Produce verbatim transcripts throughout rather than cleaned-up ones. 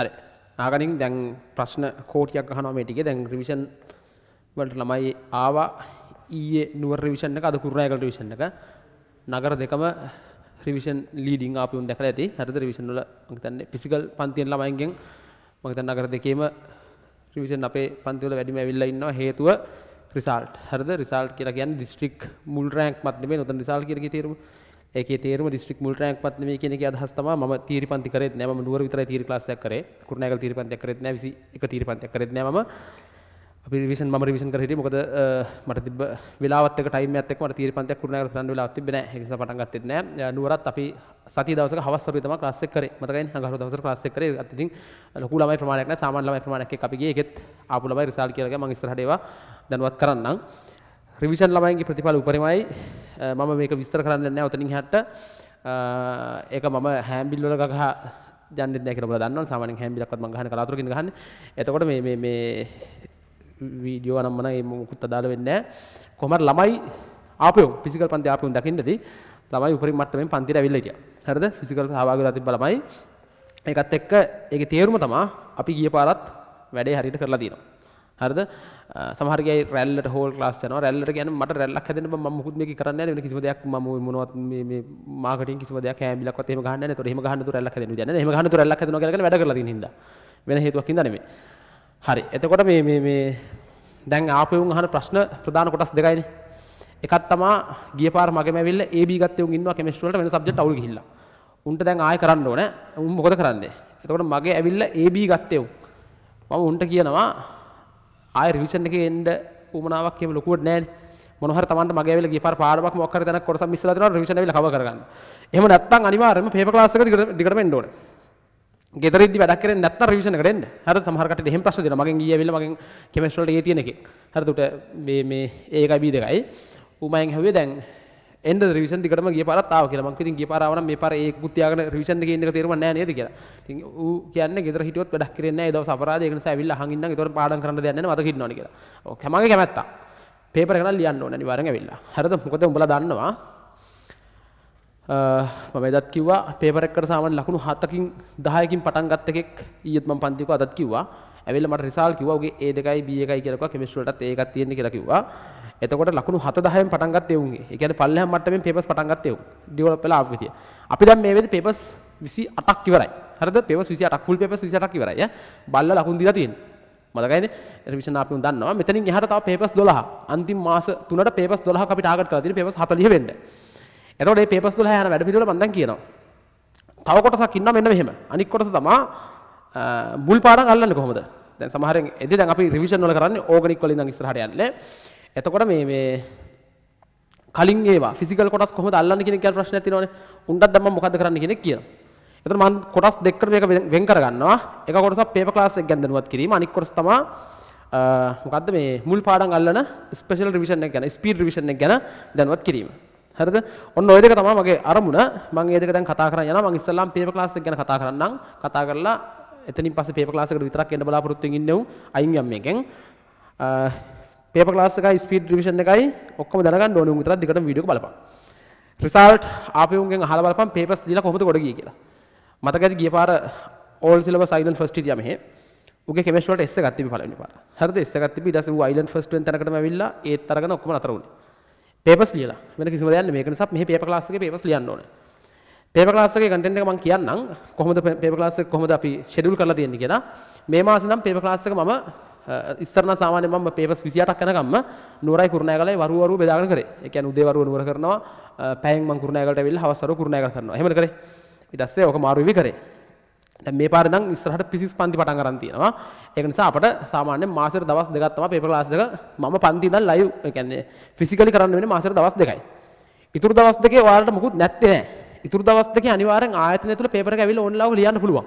Are ආගනින් දැන් ප්‍රශ්න කෝටියක් අහනවා මේ ටිකේ. දැන් රිවිෂන් වලට ළමයි ආවා ඊයේ නුවර රිවිෂන් එක, අද කුරුණෑගල රිවිෂන් එක. නගර දෙකම රිවිෂන් ලීඩින් ආපු උන් දැකලා ඇති. හරිද? රිවිෂන් වල මම හිතන්නේ ෆිසිකල් පන්තියෙන් ළමයින්ගෙන් මම හිතන්නේ නගර දෙකේම රිවිෂන් අපේ පන්ති වල වැඩිම ඇවිල්ලා ඉන්නවා. හේතුව රිසල්ට්. හරිද? රිසල්ට් කියලා කියන්නේ දිස්ත්‍රික් මුල් රෑන්ක් මත නෙමෙයි. උතන රිසල්ට් කියන එකේ තේරුම ඒකේ තේරුම දිස්ත්‍රික් මුල් රෑන්ක් පත් නෙමෙයි කියන එකේ අදහස් තමයි. මම තීරි පන්ති කරේත් නෑ, මම නුවර විතරයි තීරි ක්ලාස් එකක් කරේ. කුරුණෑගල තීරි පන්තියක් කරේත් නෑ, විසි එක තීරි පන්තියක් කරේත් නෑ. මම අපි රිවිෂන් මම රිවිෂන් කර හිටියේ මොකද මට තිබ්බ වෙලාවත් එක ටයිම් එකත් එක්ක මට තීරි පන්තියක් කුරුණෑගල කරන්න වෙලාවක් තිබ්බේ නෑ. ඒ නිසා පටන් ගත්තෙත් නෑ. නුවරත් අපි සතිය දවසක හවස් වරුවේ තමයි ක්ලාස් එක කරේ. මතකයි හංගහරු දවසට ක්ලාස් එක කරේ. ඒත් ඉතින් ලොකු ළමයි ප්‍රමාණයක් නෑ, සාමාන්‍ය ළමයි ප්‍රමාණයක් එක්ක අපි ගියේ. ඒකෙත් ආපු ළමයි රිසල්ට් කියලා ගියා. මම ඉස්සරහට ඒවා දැනුවත් කරන්නම්. රිවිෂන් ළමයින්ගේ ප්‍රතිඵල උපරිමයි. මම මේක විස්තර කරන්න නෑ උතනින් හැට. ඒක මම හැම්බිල් වල ගහ යන්නෙත් නෑ කියලා ඔයාලා දන්නවනේ. සාමාන්‍යයෙන් හැම්බිලක්වත් මම ගහන්නේ කලාතුරකින් ගහන්නේ. එතකොට මේ මේ මේ වීඩියෝ නම් මම මොකුත් අදාළ වෙන්නේ නෑ. කොහමද ළමයි ආපෙව් ෆිසිකල් පන්ති ආපෙව් දකින්නදී ළමයි උපරිම මට්ටමින් පන්තියට ඇවිල්ලා හිටියා. හරිද? ෆිසිකල් සහභාගී වෙලා තිබ්බ ළමයි. ඒකත් එක්ක ඒකේ තේරුම තමයි අපි ගිය පාරත් වැඩේ හරියට කරලා තියෙනවා. හරිද? සමහර ගියයි රැල්ලට හෝල් ක්ලාස් යනවා. රැල්ලට කියන්නේ මට රැල්ලක් හැදෙන්න බෑ, මම මොකුත් මේක කරන්නේ නැහැ වෙන කිසිම දෙයක්. මම මොනවත් මේ මේ මාකටිං කිසිම දෙයක් හැම්බිලක්වත් එහෙම ගහන්නේ නැහැ. ඒතකොට එහෙම ගහන්න තු රැල්ලක් හැදෙන්න විදියක් නැහැ. එහෙම ගහන්න තු රැල්ලක් හැදෙනවා කියලා කියලා වැඩ කරලා තියෙන හින්දා, වෙන හේතුවක් හින්දා නෙමෙයි. හරි. එතකොට මේ මේ මේ දැන් ආපෙවුන් අහන ප්‍රශ්න ප්‍රධාන කොටස් දෙකයිනේ. එකක් තමයි ගිය පාර මගෙම ඇවිල්ලා A B ගත්තේ උන් ඉන්නවා කෙමිස්ට්‍රි වලට වෙන සබ්ජෙක්ට් අවුල් ගිහිල්ලා. උන්ට දැන් ආයෙ කරන්න ඕනේ. උන් මොකද කරන්නේ? එතකොට මගේ ඇවිල්ලා A B ගත්තේ උන්. මම උන්ට කියනවා ආය රිවිෂන් එකේ එන්න උමනාවක් එහෙම ලොකුවට නැහැනේ. මොනවා හරි Tamanට මගේ ඇවිල්ලා ගිය පාර පාඩමක් මොකක් හරි දැනක් කොටසක් මිස් වෙලා දෙනවා රිවිෂන් ඇවිල්ලා කව කරගන්න. එහෙම නැත්නම් අනිවාර්යයෙන්ම පේපර් ක්ලාස් එක දිගටම එන්න ඕනේ. ගෙදරින්දි වැඩක් කරන්නේ නැත්නම් රිවිෂන් එකට එන්න. හරිද? සමහර කට්ටිය එහෙම ප්‍රශ්න දෙනවා. මගෙන් ඊයේ ඇවිල්ලා මගෙන් කෙමිස්ට්‍රි වලට A තියෙන එකේ. හරිද? උට මේ මේ A එකයි B දෙකයි. උමයන් හැවුවේ දැන් එන්න රිවිෂන් දිගටම ගිය පාරත් ආවා කියලා. මං කිව්වා ගිය පාර ආවනම් මේ පාර ඒකුත් තියාගෙන රිවිෂන් එකේ ඉන්න එක තේරුමක් නැහැ නේද කියලා. ඉතින් ඌ කියන්නේ ගෙදර හිටියොත් වැඩක් කරන්නේ නැහැ. ඒ දවස් අපරාධය. ඒක නිසා ඇවිල්ලා අහන් ඉන්නම්. ඒතකොට පාඩම් කරන්න දෙයක් නැහැ නේ. මතක ඉන්නවනේ කියලා. ඔව් තමන්ගේ කැමැත්ත. පේපර් එකක් නම් ලියන්න ඕනේ අනිවාර්යෙන් ඇවිල්ලා. හරිද? මොකද උඹලා දන්නවා අ මම එදත් කිව්වා පේපර් එකකට සාමාන්‍ය ලකුණු හතකින් දහයකින් පටන් ගත්ත එකෙක් ඊයේත් මම පන්ති එකක අදත් කිව්වා. ඇවිල්ලා මට රිසල්ට් කිව්වා උගේ A දෙකයි B එකයි කියලා කිව්වා. කෙමිස්ට්‍රි වලටත් A එකක් තියෙන්නේ කියලා කිව්වා. එතකොට ලකුණු හත දහයෙන් පටන් ගත්තේ උන්ගේ. ඒ කියන්නේ පල්ලෙහා මට්ටමින් පේපර්ස් පටන් ගත්තේ උන්. ඩෙවලොප් වෙලා ආපු විදිය. අපි දැන් මේ වෙද්දි පේපර්ස් විසි අටක් ඉවරයි. හරිද? පේපර්ස් විසි අටක් ෆුල් පේපර්ස් විසි අටක් ඉවරයි. ඈ. බල්ලා ලකුණු දීලා තියෙනවා. මතකයිනේ? රිවිෂන් අපි උන් දන්නවා. මෙතනින් එහාට තව පේපර්ස් දොළහ. අන්තිම මාස තුනට පේපර්ස් දොළහක් අපි ටාගට් කරලා තියෙන පේපර්ස් හතලිහ වෙන්න. එතකොට මේ පේපර්ස් දොළහ යන වැඩ පිළිවෙල මම දැන් කියනවා. තව කොටසක් ඉන්නවා මෙන්න මෙහෙම. අනිත් කොටස තමයි මුල් පාඩම් අල්ලන්නේ කොහොමද? දැන් සමහරෙන් එදේ දැන් අපි රිවිෂන් වල කරන්නේ ඕගනික් වලින් ඉඳන් ඉස්සරහට යන්නේ. එතකොට මේ මේ කලින් ඒවා ෆිසිකල් කොටස් කොහොමද අල්ලන්නේ කියන කියලා ප්‍රශ්නයක් තියෙනවානේ. උන්ටත් දැන් මම මොකද්ද කරන්න කියන එක කියනවා. එතකොට මම කොටස් දෙකකට මේක වෙන් කරගන්නවා. එක කොටසක් පේපර් ක්ලාස් එක ගැන දැනුවත් කිරීම. අනිත් කොටස තමයි මොකද්ද මේ මුල් පාඩම් අල්ලන ස්පෙෂල් රිවිෂන් එක ගැන, ස්පීඩ් රිවිෂන් එක ගැන දැනුවත් කිරීම. හරිද? ඔන්න ඔය දෙක තමයි මගේ අරමුණ. මම මේ දෙක දැන් කතා කරන්න යනවා. මම ඉස්සල්ලාම පේපර් ක්ලාස් එක ගැන කතා කරන්නම්. කතා කරලා එතනින් පස්සේ පේපර් ක්ලාස් එකට විතරක් එන්න බලාපොරොත්තු වෙමින් ඉන්නේ උන් අයින් යම් මේකෙන්. පේපර් ක්ලාස් එකයි ස්පීඩ් රිවිෂන් එකයි ඔක්කොම දැනගන්න ඕනේ. උන් විතරක් දිගටම වීඩියෝ එක බලපන්. රිසල්ට් ආපේ උන්ගෙන් අහලා බලපන් පේපර්ස් දීලා කොහොමද ගොඩ ගියේ කියලා. මතකද ගිය පාර ඕල් සිලබස් අයිලන්ඩ් ෆස්ට් ඉතියා මෙහෙ. උගේ කෙමිස්ට්‍රි වලට S එකක් තිබ්බ පළවෙනි පාර. හරිද? S එකක් තිබ්බ. ඊට පස්සේ ඌ අයිලන්ඩ් ෆස්ට් වෙන තැනකටම ඇවිල්ලා ඒත් අරගෙන ඔක්කොම නතර වුණේ. පේපර්ස් ලියලා. වෙන කිසිම දෙයක් නෙමෙයි. ඒක නිසා මෙහි පේපර් ක්ලාස් එකේ පේපර්ස් ලියන්න ඕනේ. පේපර් ක්ලාස් එකේ කන්ටෙන්ට් එක මම කියන්නම්. කොහොමද පේපර් ක්ලාස් එක කොහොමද අපි ෂෙඩියුල් කරලා තියෙන්නේ කියලා. මේ මාසේ නම් පේපර් ක්ලාස් එක මම ඉස්සරන සාමාන්‍යයෙන් මම පේපර්ස් විසි අටක් යනකම්ම නුවරයි කුරුණෑගලයි වරුව වරුව බෙදාගෙන කරේ. ඒ කියන්නේ උදේ වරුව නුවර කරනවා, පැයෙන් මම කුරුණෑගලට ඇවිල්ලා හවස වරුව කුරුණෑගල කරනවා. එහෙමද කරේ? ඊට පස්සේ ඔක මාරු වෙවි කරේ. දැන් මේ පාරේ නම් ඉස්සරහට ෆිසික්ස් පන්ති පටන් ගන්න තියෙනවා. ඒක නිසා අපට සාමාන්‍යයෙන් මාසෙට දවස් දෙකක් තමයි පේපර් ක්ලාස් එක මම පන්ති ඉඳන් ලයිව්, ඒ කියන්නේ ෆිසිකලි කරන්න වෙන්නේ මාසෙට දවස් දෙකයි. ඉතුරු දවස් දෙකේ ඔයාලට මොකුත් නැත්තේ නෑ. ඉතුරු දවස් දෙකේ අනිවාර්යෙන් ආයතනය තුල පේපර් එක ඇවිල්ලා ඕන්ලාව ලියන්න පුළුවන්.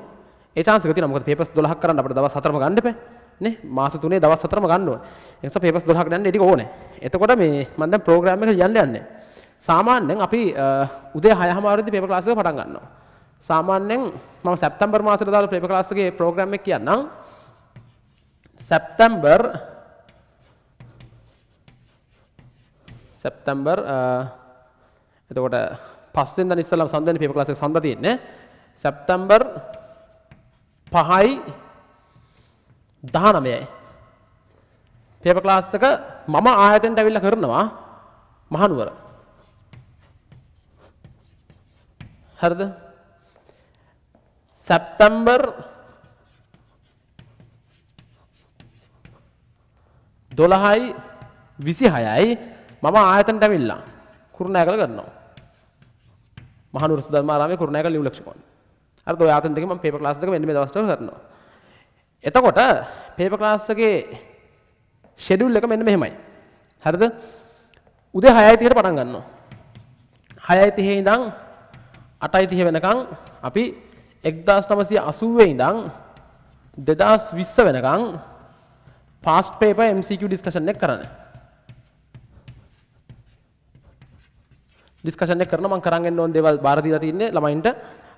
ඒ chance එක තියෙනවා. මොකද පේපර්ස් දොළහක් කරන්න අපිට දවස් හතරම ගන්න බෑ. නේ මාස තුනේ දවස් හතරම ගන්න ඕනේ. ඒ නිසා පේපර්ස් දොළහක් ගන්න ඒක ඕනේ. එතකොට මේ මම දැන් ප්‍රෝග්‍රෑම් එක ලියන්න යන්නේ. සාමාන්‍යයෙන් අපි උදේ හයමාරදී පේපර් ක්ලාස් එක පටන් ගන්නවා. සාමාන්‍යයෙන් මම සැප්තැම්බර් මාසෙට දාලා පේපර් ක්ලාස් එකේ ප්‍රෝග්‍රෑම් එක කියන්නම්. සැප්තැම්බර් සැප්තැම්බර් එතකොට පස්වෙනිදා ඉස්සෙල්ලාම සඳහන් පේපර් ක්ලාස් එක සඳහන් තියෙන්නේ. සැප්තැම්බර් pahai දානමයයි. Paper class එක මම ආයතනයට අවිල්ලා කරනවා මහනුවර. හරිද? සැප්තැම්බර් දොළහයි විසිහයයි මම ආයතනයට අවිල්ලා කුරුණෑගල කරනවා. මහනුවර සුදර්මාරාමේ කුරුණෑගල ලියු ලක්ෂකෝණ. හරිද? ඔය ආයතන දෙකේ මම paper class එක මෙන්න මේ දවස් වල කරනවා. එතකොට paper class එකේ schedule එක මෙන්න මෙහෙමයි. හරිද? උදේ හයයි තිහට පටන් ගන්නවා. හයයි තිහේ ඉඳන් අටයි තිහ වෙනකන් අපි එක්දාස් නවසිය අසූවේ ඉඳන් දෙදාස් විස්ස වෙනකන් past paper M C Q discussion එක කරන්නේ. discussion එක කරන මම කරන් යන්න ඕන දේවල් බාර දීලා තින්නේ ළමයින්ට.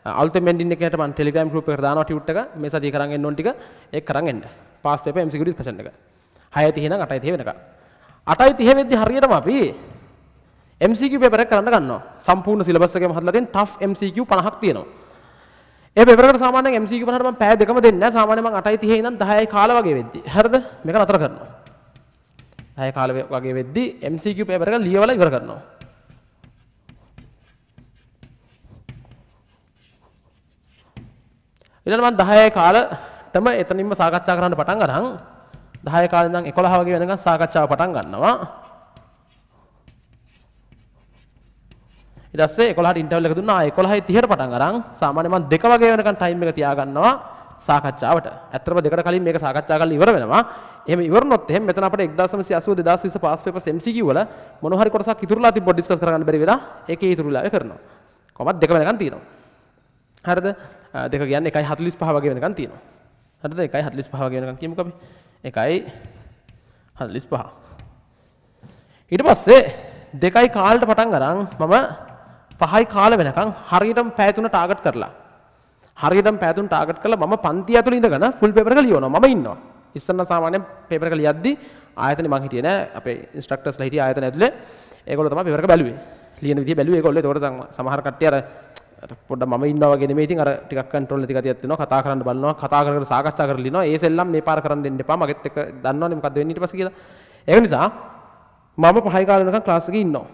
අලුතෙන් මෙන්ඩින් එකකට මම Telegram group එකට දානවා ටියුට් එක. මේ සතිය කරන් යන්න ඕන ටික ඒක කරන් යන්න. past paper M C Q discussion එක. හයයි තිහ නම් අටයි තිහ වෙනකම්. අටයි තිහ වෙද්දි හරියටම අපි M C Q paper එක කරන්න ගන්නවා. සම්පූර්ණ සිලබස් එකේම හදලා තියෙන tough M C Q පනහක් තියෙනවා. ඒ paper එකට සාමාන්‍යයෙන් M C Q පනහට මම පැය දෙකම දෙන්නේ නැහැ. සාමාන්‍යයෙන් මම අටයි තිහේ ඉඳන් දහයයි කාලා වගේ වෙද්දි. හරිද? මේක නතර කරනවා. දහයයි කාලා වගේ වෙද්දි M C Q paper එක ලියවලා ඉවර කරනවා. ඊළඟ මම දහයයි කාලටම එතනින්ම සාකච්ඡා කරන්න පටන් ගන්නම්. දහය කාලේ ඉඳන් එකොළහ වගේ වෙනකන් සාකච්ඡාව පටන් ගන්නවා. ඊට පස්සේ එකොළහට ඉන්ටර්වල් එක දුන්නා. ආ එකොළහයි තිහට පටන් අරන් සාමාන්‍යයෙන් මම දෙක වගේ වෙනකන් ටයිම් එක තියා ගන්නවා සාකච්ඡාවට. ඇත්තටම දෙකට කලින් මේක සාකච්ඡා කරලා ඉවර වෙනවා. එහෙම ඉවරනොත් එහෙම මෙතන අපිට එක්දාස් නවසිය අසූව දෙදාස් විස්ස past papers M C Q වල මොන හරි කොටසක් ඉතුරුලා තිබ්බොත් ඩිස්කස් කරගන්න බැරි වෙලා ඒකේ ඉතුරුලා ඒ කරනවා. කොහොමද දෙක වෙනකන් තියෙනවා. හරිද? දෙක කියන්නේ එකයි හතලිස් පහ වගේ වෙනකන් තියෙනවා. හරිද? එකයි හතලිස් පහ වගේ වෙනකන් කියමුකෝ අපි. එකයි හතලිස් පහ. ඊට පස්සේ දෙකයි කාලට පටන් ගරන් මම පහයි කාල වෙනකන් හරියටම පැය තුන ටාගට් කරලා හරියටම පැය තුන ටාගට් කරලා මම පන්ති ඇතුළේ ඉඳගෙන ෆුල් පේපර් එක ලියවනවා. මම ඉන්නවා. ඉස්සෙල්ලා සාමාන්‍යයෙන් පේපර් එක ලියද්දි ආයතනේ මං හිටියේ නෑ. අපේ ඉන්ස්ට්‍රක්ටර්ස්ලා හිටියේ ආයතන ඇතුළේ. ඒගොල්ලෝ තමයි පේපර් එක බැලුවේ. ලියන විදිය බැලුවේ ඒගොල්ලෝ. ඒකට සමහර කට්ටිය අර අර පොඩ්ඩක් මම ඉන්නවා වගේ නෙමෙයි. ඉතින් අර ටිකක් කන්ට්‍රෝල් නැති ගතියක් තියෙනවා. කතා කරන්න බලනවා. කතා කර කර සාකච්ඡා කරලා ඉන්නවා. ඒ සෙල්ලම් මේ පාර කරන්න දෙන්න එපා. මගෙත් එක දන්නවනේ මොකද්ද වෙන්නේ ඊට පස්සේ කියලා. ඒක නිසා මම පහයි කාලේ වෙනකන් ක්ලාස් එකේ ඉන්නවා.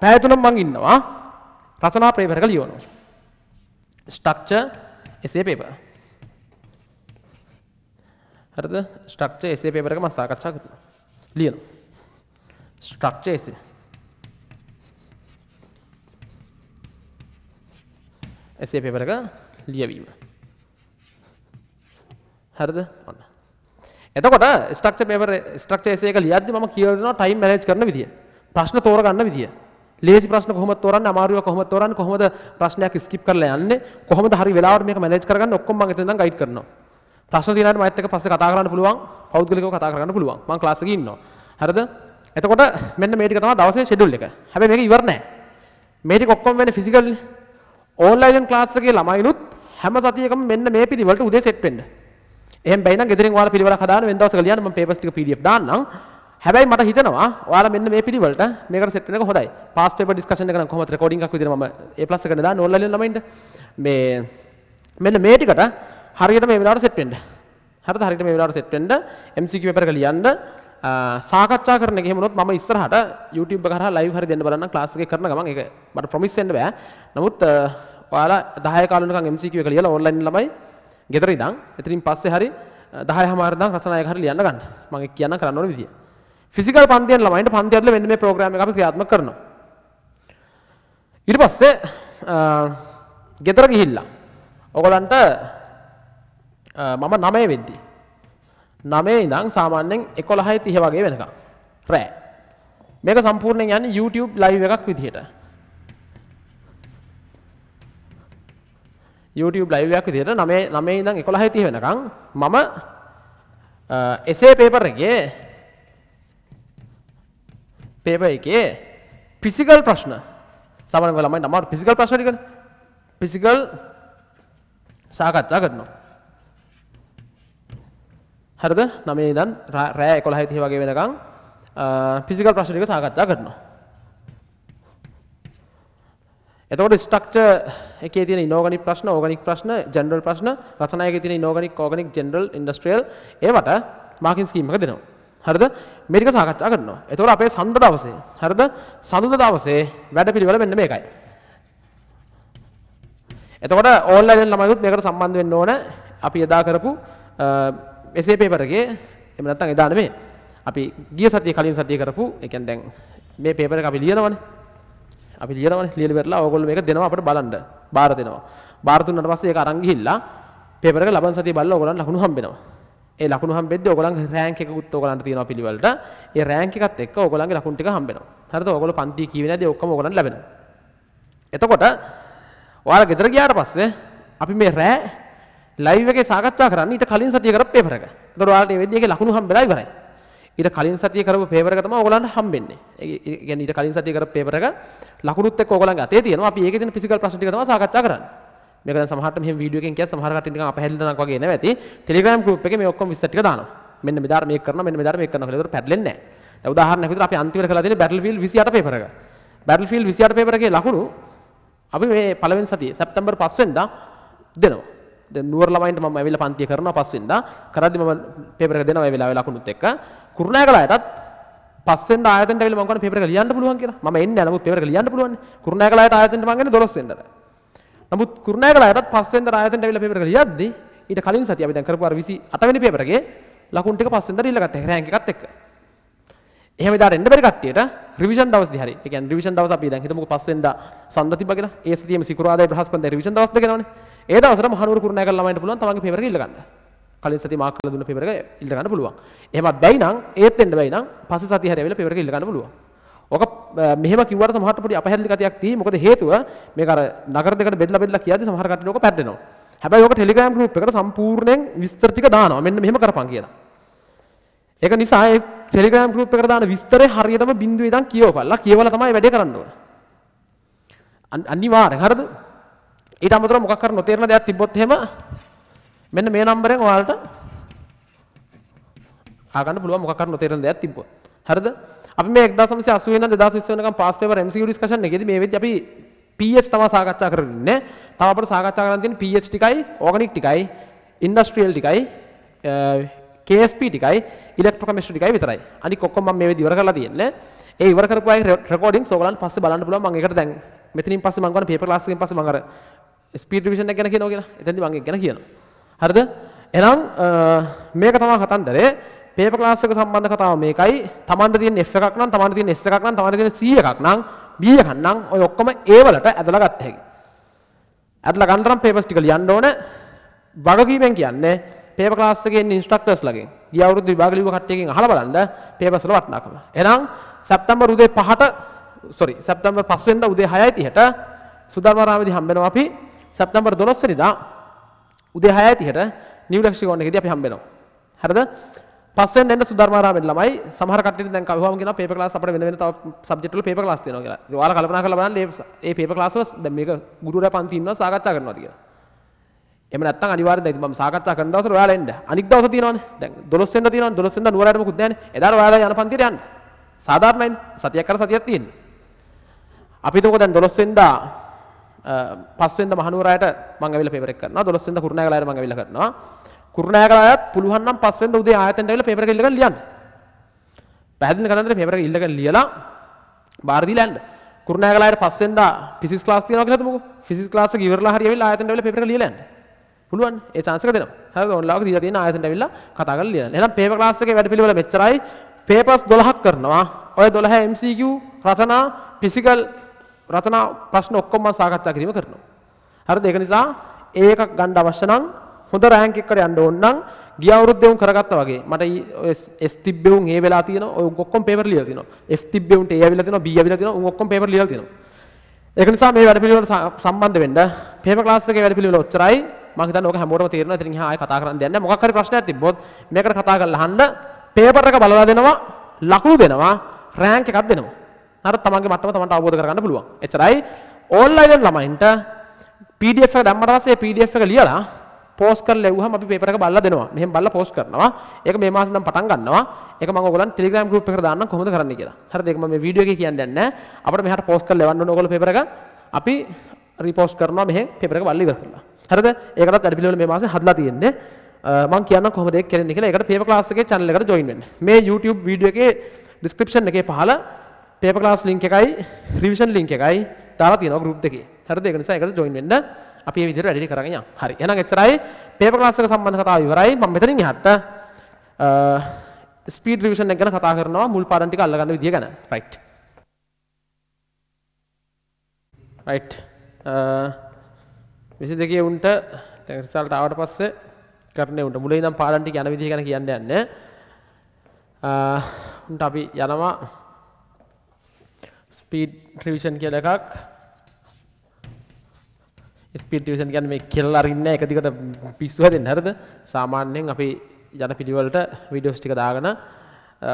පැය තුනක් මම ඉන්නවා. රචනා paper එක ලියවනවා. structure essay paper. හරිද? structure essay paper එක මම සාකච්ඡා කරනවා. ලියනවා. structure essay essay paper එක ලියවීම. හරිද? ඔන්න. එතකොට structure paper structure essay එක ලියද්දි මම කියලා දෙනවා time manage කරන විදිය. ප්‍රශ්න තෝරගන්න විදිය. ලේසි ප්‍රශ්න කොහොමද තෝරන්නේ? අමාරුව කොහොමද තෝරන්නේ? කොහොමද ප්‍රශ්නයක් skip කරලා යන්නේ? කොහොමද හරි වෙලාවට මේක manage කරගන්නේ? ඔක්කොම මම එතන ඉඳන් guide කරනවා. ප්‍රශ්න තියෙනාට මමත් එක්ක පස්සේ කතා කරන්න පුළුවන්. පෞද්ගලිකව කතා කරගන්න පුළුවන්. මම class එකේ ඉන්නවා. හරිද? එතකොට මෙන්න මේ ටික තමයි දවසේ schedule එක. හැබැයි මේක ඉවර නැහැ. මේ ටික ඔක්කොම වෙන්නේ physical නේ. online class එකේ ළමයිනුත් හැම සතියකම මෙන්න මේ පිළිවෙලට උදේ සෙට් වෙන්න. එහෙන් බැයි නම් ගෙදරින් ඔයාලා පිළිවෙලක් හදාන වෙන දවසක ලියන්න මම papers ටික P D F දාන්නම්. හැබැයි මට හිතෙනවා ඔයාලා මෙන්න මේ පිළිවෙලට මේකට සෙට් වෙන එක හොඳයි. past paper discussion එක නම් කොහොමද recording එකක් විදියට මම A+ එකකට දාන්න online ළමයින්ට. මේ මෙන්න මේ ටිකට හරියට මේ වෙලාවට සෙට් වෙන්න. හරිද? හරියට මේ වෙලාවට සෙට් වෙන්න M C Q paper එක ලියන්න සාකච්ඡා කරන එක එහෙම වුණොත් මම ඉස්සරහට YouTube එක හරහා live හරි දෙන්න බලන්න class එකේ කරන ගමන් ඒක මට promise වෙන්න බෑ. නමුත් ඔයාලා දහය කාලේ වෙනකන් M C Q එක ලියලා online ළමයි ගෙදර ඉඳන් එතනින් පස්සේ හරි දහයමාර ඉඳන් රචනා එක හරි ලියන්න ගන්න. මම ඒක කියන්න කරන්න ඕන විදිය. ෆිසිකල් පන්තියෙන් ළමයින්ට පන්ති ඇතුළේ මෙන්න මේ program එක අපි ක්‍රියාත්මක කරනවා. ඊට පස්සේ ගෙදර ගිහිල්ලා ඔයගලන්ට මම නවය වෙද්දි නවය ඉඳන් සාමාන්‍යයෙන් එකොළහයි තිහ වගේ වෙනකන් රෑ. මේක සම්පූර්ණයෙන් යන්නේ YouTube live එකක් විදිහට. YouTube live එකක් විදිහට නවය ඉඳන් එකොළහයි තිහ වෙනකන් මම essay paper එකේ paper එකේ physical ප්‍රශ්න සමහරවල් ළමයි අමාරු physical ප්‍රශ්න ටිකනේ physical සාකච්ඡා කරනවා. හරිද? නවය ඉඳන් රෑ එකොළහයි තිහ වගේ වෙනකන් physical ප්‍රශ්න ටික සාකච්ඡා කරනවා. එතකොට ස්ට්‍රක්චර් එකේ තියෙන ඉනෝගනික් ප්‍රශ්න, ඕගනික් ප්‍රශ්න, ජෙනරල් ප්‍රශ්න, රචනා එකේ තියෙන ඉනෝගනික්, ඕගනික්, ජෙනරල්, ඉන්ඩස්ට්‍රියල් ඒවට මාකින් ස්කීම් එක දෙනවා. හරිද? මේක සාකච්ඡා කරනවා. එතකොට අපේ සඳුදා දවසේ, හරිද? සඳුදා දවසේ වැඩපිළිවෙල මෙන්න මේකයි. එතකොට ඕන්ලයින් ළමයිනුත් මේකට සම්බන්ධ වෙන්න ඕන. අපි එදා කරපු එසේ පේපර් එකේ එහෙම නැත්නම් එදා නෙමෙයි. අපි ගිය සතිය කලින් සතිය කරපු, ඒ කියන්නේ දැන් මේ පේපර් එක අපි ලියනවනේ. අපි ලියනවනේ. ලියලා ඉවරලා ඕගොල්ලෝ මේක දෙනවා අපිට බලන්න. බාර දෙනවා. බාර දුන්නාට පස්සේ ඒක අරන් ගිහිල්ලා පේපර් එක ලබන සතිය බලලා ඕගොල්ලන් ලකුණු හම්බෙනවා. ඒ ලකුණු හම්බෙද්දී ඕගොල්ලන්ගේ රෑන්ක් එකකුත් ඕගොල්ලන්ට තියෙනවා පිළිවෙලට. ඒ රෑන්ක් එකත් එක්ක ඕගොල්ලන්ගේ ලකුණු ටික හම්බෙනවා. හරිද? ඕගොල්ලෝ පන්තිය කීවේ නැද්ද? ඒ ඔක්කොම ඕගොල්ලන්ට ලැබෙනවා. එතකොට ඔයාලා ගෙදර ගියාට පස්සේ අපි මේ රෑ ලයිව් එකේ සාකච්ඡා කරන්නේ ඊට කලින් සතිය කරපු පේපර් එක. එතකොට ඔයාලට මේ වෙද්දී ඒකේ ලකුණු හම්බෙලා ඉවරයි. ඊට කලින් සතිය කරපු පේපර් එක තමයි ඕගොල්ලන්ට හම්බෙන්නේ. ඒ කියන්නේ ඊට කලින් සතිය කරපු පේපර් එක ලකුණුත් එක්ක ඕගොල්ලන්ගේ අතේ තියෙනවා. අපි ඒකේ තියෙන ෆිසිකල් ප්‍රශ්න ටික තමයි සාකච්ඡා කරන්නේ. මේක දැන් සමහරට මෙහෙම වීඩියෝ එකෙන් කියත් සමහර කට්ටිය නිකන් අපහැදලා දානක් වගේ නෑ ඇති. ටෙලිග්‍රෑම් ගෲප් එකේ මේ ඔක්කොම විස්තර ටික දානවා. මෙන්න මෙදාට මේක කරනවා, මෙන්න මෙදාට මේක කරනවා කියලා. ඒකට පැටලෙන්නේ නෑ. දැන් උදාහරණයක් විදිහට අපි අන්තිමට කරලා තියෙන බැටල්ෆීල්ඩ් විසිඅට පේපර් එක. බැටල්ෆීල්ඩ් විසිඅට පේපර් එකේ ලකුණු අපි මේ පළවෙනි සතියේ සැප්තැම්බර් පහ වෙනිදා දෙනවා. දැන් නුවර ළමයින්ට මම ඇවිල්ලා පන්තිය කරනවා පහ වෙනිදා. කරද්දි මම පේපර් එක දෙනවා ඒ වෙලාවේ ලකුණුත් එක්ක. කුරුණෑගලයටත් පහ වෙනිදා ආයතනට ඇවිල්ලා මම කරන පේපර් එක ලියන්න පුළුවන් කියලා. මම එන්නේ නැහැ. නමුත් පේපර් එක ලියන්න පුළුවන්. කුරුණෑගලයට ආයතනට මම එන්නේ දොළොස් වෙනිදාට. නමුත් කුරුණෑගලයටත් පහ වෙනිදා ආයතනට ඇවිල්ලා පේපර් එක ලියද්දී ඊට කලින් සතිය අපි දැන් කරපු අර විසිඅට වෙනි පේපර් එකේ ලකුණු ටික පහ වෙනිදාට ඉල්ලගත්තා. රෑන්ක් එකත් එක්ක. එහෙම ඉදාට එන්න බැරි කට්ටියට රිවිෂන් දවස්දී හරි. ඒ කියන්නේ රිවිෂන් දවස් අපි දැන් හිතමුකෝ පහ වෙනිදා සඳ තිබ්බා කියලා. ඒ සතියේම සිකුරාදා බ්‍රහස්පතින්දා රිවිෂන් දවස් දෙක යනවනේ. ඒ දවසට මහනුවර කුරුණෑගල ළමයින්ට පුළුවන් තමන්ගේ පේපර් එක ඉල්ල ගන්න. කලින් සතිය මාක් කරලා දුන්න පේපර් එක ඉල්ල ගන්න පුළුවන්. එහෙමත් බැයි නම් ඒත් එන්න බැයි නම් පස්සේ සතිය හැරි ඇවිල්ලා පේපර් එක ඉල්ල ගන්න පුළුවන්. ඔක මෙහෙම කිව්වට සමහරට පොඩි අපහැදලි ගතියක් තියෙයි. මොකද හේතුව මේක අර නගර දෙකට බෙදලා බෙදලා කියද්දි සමහර කට්ටිය ඕක පැද්දෙනවා. හැබැයි ඕක ටෙලිග්‍රෑම් ගෲප් එකට සම්පූර්ණයෙන් විස්තර ටික දානවා. මෙන්න මෙහෙම කරපන් කියලා. ඒක නිසා ඒ ටෙලිග්‍රෑම් ගෲප් එකට දාන විස්තරේ හරියටම බිඳුවේ ඉඳන් කියවපල්ලා. කියවලා තමයි වැඩේ කරන්න ඕන. අනිවාර්යෙන් හරිද? ඊට අමතරව මොකක් කර නොතේරෙන දෙයක් තිබ්බොත් එහෙම මෙන්න මේ නම්බරෙන් ඔයාලට ආගන්න පුළුවන් මොකක් කර නොතේරෙන දෙයක් තිබ්බොත්. හරිද? අපි මේ එක්දාස් නවසිය අසූ වෙනිදා දෙදාස් විස්ස වෙනකම් pass paper M C Q discussion එකේදී මේ වෙද්දී අපි පී එච් තමයි සාකච්ඡා කරගෙන ඉන්නේ. තව අපිට සාකච්ඡා කරන්න තියෙන පී එච් ටිකයි, ඕගනික් ටිකයි, ඉන්ඩස්ට්‍රියල් ටිකයි, කේ එස් පී ටිකයි, ඉලෙක්ට්‍රොකෙමිස්ට්‍රි ටිකයි විතරයි. අනික ඔක්කොම මම මේ වෙද්දී ඉවර කරලා තියෙන්නේ. ඒ ඉවර කරපු අය රෙකෝඩින්ග්ස් ඕගලන්ට පස්සේ බලන්න පුළුවන්. මම ඒකට දැන් මෙතනින් පස්සේ මම ගන්න පේපර් ක්ලාස් එකෙන් පස්සේ මම අර ස්පීඩ් රිවිෂන් එක ගැන කියනවා කියලා. එතෙන්දී මම ඒක ගැන කියනවා. හරිද? එහෙනම් මේක තමයි කතන්දරේ. පේපර් ක්ලාස් එක සම්බන්ධ කතාව මේකයි. තමන්ට තියෙන F එකක් නම්, තමන්ට තියෙන S එකක් නම්, තමන්ට තියෙන C එකක් නම්, B එකක් නම් ඔය ඔක්කොම A වලට ඇදලා ගත්ත හැකි. ඇදලා ගන්න නම් පේපර්ස් ටික ලියන්න ඕන. වගකීමෙන් කියන්නේ පේපර් ක්ලාස් එකේ ඉන්න ඉන්ස්ට්‍රක්ටර්ස් ලගෙන් ගිය අවුරුද්ද විභාග ලිව්ව කට්ටියකින් අහලා බලන්න පේපර්ස් වල වටිනාකම. එහෙනම් සැප්තැම්බර් උදේ පහට sorry සැප්තැම්බර් පහ වෙනිදා උදේ හයයි තිහට සුදර්වරාමේදී හම්බෙනවා අපි. සැප්තැම්බර් දොළොස් වෙනිදා උදේ හයයි තිහට නිව් ලැක්ෂිකෝන් එකේදී අපි හම්බෙනවා. හරිද? පහ වෙනිදා එන්න සුදර්වරාමේදී ළමයි සමහර කට්ටියට දැන් කවුවම කියනවා පේපර් ක්ලාස් අපිට වෙන වෙන තව සබ්ජෙක්ට් වල පේපර් ක්ලාස් තියෙනවා කියලා. ඉතින් ඔයාලා කල්පනා කරලා බලන්න මේ පේපර් ක්ලාස් වල දැන් මේක ගුරුවරයා පන්ති ඉන්නවා සාකච්ඡා කරනවාද කියලා. එහෙම නැත්නම් අනිවාර්යෙන් දැන් මම සාකච්ඡා කරන දවසට ඔයාලා එන්න. අනිත් දවස තියෙනවානේ. දැන් දොළොස් වෙනිදා තියෙනවානේ. දොළොස් වෙනිදා නුවරට මොකුත් නැහැනේ. එදාට ඔයාලා යන පන්තියට යන්න. සාමාන්‍යයිනේ. සතියක් කර සතියක් තියෙන්නේ. අපි හිතමුකෝ දැන් දොළොස් වෙනිදා පහ වෙනිදා මහනුවරයට මම ඇවිල්ලා පේපර් එක කරනවා. දොළොස් වෙනිදා කුරුණෑගලයට මම ඇවිල්ලා කරනවා. කුරුණෑගලයට පුළුවන් නම් පහ වෙනිදා උදේ ආයතනට ඇවිල්ලා පේපර් එක ඉල්ලගෙන ලියන්න. පැහැදිලිද කතන්දරේ? පේපර් එක ඉල්ලගෙන ලියලා බාර දීලා යන්න. කුරුණෑගලයට පහ වෙනිදා ෆිසික්ස් ක්ලාස් තියෙනවා කියලා හිතමුකෝ. ෆිසික්ස් ක්ලාස් එක ඉවරලා හරි ඇවිල්ලා ආයතනට ඇවිල්ලා පේපර් එක ලියලා යන්න. පුළුවන් ඒ chance එක දෙනවා. හරිද? ඔන්ලාවක දීලා තියෙන ආයතනට ඇවිල්ලා කතා කරලා ලියන්න. එහෙනම් paper class එකේ වැඩපිළිවෙල මෙච්චරයි. papers දොළහක් කරනවා. ඔය දොළහ එම් සී කිউ රචනා, physical රචනා ප්‍රශ්න ඔක්කොම මම සාකච්ඡා කිරීම කරනවා. හරිද? ඒක නිසා ඒක ගන්න අවශ්‍ය නම් හොඳ rank එකකට යන්න ඕන නම් ගිය අවුරුද්දේ උන් කරගත්තා වගේ මට ඔය S තිබ්බේ උන් ඒ වෙලාව තියෙනවා. ඔය උන් ඔක්කොම paper ලියලා තියෙනවා. F තිබ්බේ උන්ට A ඇවිල්ලා තියෙනවා, B ඇවිල්ලා තියෙනවා. උන් ඔක්කොම paper ලියලා තියෙනවා. ඒක නිසා මේ වැඩපිළිවෙලට සම්බන්ධ වෙන්න paper class එකේ වැඩපිළිවෙල ඔච්චරයි. මම හිතන්නේ ඕක හැමෝටම තේරෙනවා. ඉතින් එහා ආයෙ කතා කරන්න දෙයක් නැහැ. මොකක් හරි ප්‍රශ්නයක් තිබ්බොත් මේකට කතා කරලා අහන්න. පේපර් එක බලලා දෙනවා, ලකුණු දෙනවා, රෑන්ක් එකක් දෙනවා. හරියට තමන්ගේ මට්ටම තමන්ට අවබෝධ කරගන්න පුළුවන්. එච්චරයි. ඕන්ලයින් ළමයින්ට පී ඩී එෆ් එක දැම්මට පස්සේ ඒ පී ඩී එෆ් එක ලියලා පෝස්ට් කරලා එව්වහම අපි පේපර් එක බලලා දෙනවා. මෙහෙම බලලා පෝස්ට් කරනවා. ඒක මේ මාසෙ ඉඳන් පටන් ගන්නවා. ඒක මම ඔයගොල්ලන් ටෙලිග්‍රෑම් ගෲප් එකට දාන්නම් කොහොමද කරන්නේ කියලා. හරියට ඒක මම මේ වීඩියෝ එකේ කියන්නේ නැහැ. අපිට මෙහාට පෝස්ට් කරලා එවන්න ඕන ඔයගොල්ලෝ පේපර් එක. අපි රිපෝස්ට් කරනවා මෙහෙන් පේපර් එක බලලා ඉවර කරලා. හරිද? ඒකටත් වැඩ පිළිවෙල මේ මාසේ හදලා තියෙන්නේ. මම කියන්නම් කොහොමද ඒක කරන්නේ කියලා. ඒකට Paper Class එකේ channel එකට join වෙන්න. මේ YouTube video එකේ description එකේ පහල Paper Class link එකයි revision link එකයි දාලා තියෙනවා group දෙකේ. හරිද? ඒක නිසා ඒකට join වෙන්න. අපි මේ විදිහට වැඩේ කරගෙන යමු. හරි. එහෙනම් එච්චරයි Paper Class එක සම්බන්ධ කතාව ඉවරයි. මම මෙතනින් එහාට speed revision එක ගැන කතා කරනවා මුල් පාඩම් ටික අල්ලගන්න විදිය ගැන. right right විසි දෙකේ උන්ට දැන් රිසල්ට් ආවට පස්සේ කරන්නේ උන්ට මුලින් ඉඳන් පාඩම් ටික යන විදිය ගැන කියන්න යන්නේ. උන්ට අපි යනවා speed revision කියලා එකක්. speed revision කියන්නේ මේ කියලා අරින්නේ එක දිගට පිස්සු හැදෙන්නේ. හරිද? සාමාන්‍යයෙන් අපි යන පිළිවෙලට වීඩියෝස් ටික දාගෙන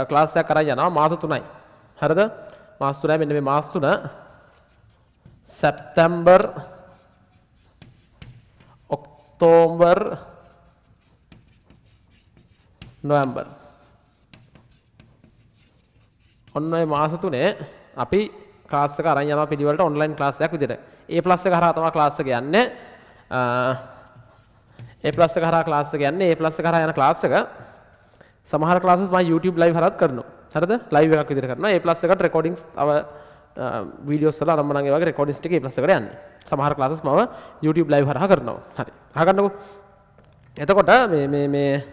ක්ලාස් එකක් කරන් යනවා මාස තුනයි. හරිද? මාස තුනයි. මෙන්න මේ මාස තුන සැප්තැම්බර් ඔක්තෝබර් නොවැම්බර්. ඔන්න ඔය මාස තුනේ අපි ක්ලාස් එක අරන් යනවා පිළිවෙලට ඔන්ලයින් ක්ලාස් එකක් විදිහට. A+ එක හරහා තමයි ක්ලාස් එක යන්නේ. A+ එක හරහා ක්ලාස් එක යන්නේ. A+ එක හරහා යන ක්ලාස් එක සමහර ක්ලාසස් මම YouTube live හරහත් කරනවා. හරිද? live එකක් විදිහට කරනවා. A+ එකට recordings අව videos වල අරම නම් ඒ වගේ recordings ටික A+ එකට යන්නේ. සමහර ක්ලාසස් මම YouTube live හරහා කරනවා. හරි. අහගන්නකෝ. එතකොට මේ මේ මේ